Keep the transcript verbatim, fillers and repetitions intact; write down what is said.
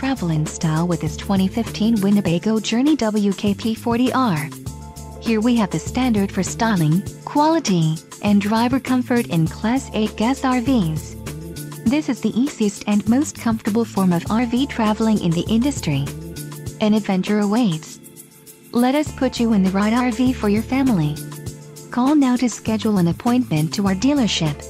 travel in style with this twenty fifteen Winnebago Journey W K P forty R. Here we have the standard for styling, quality, and driver comfort in Class eight gas R Vs. This is the easiest and most comfortable form of R V traveling in the industry. An adventure awaits. Let us put you in the right R V for your family. Call now to schedule an appointment to our dealership.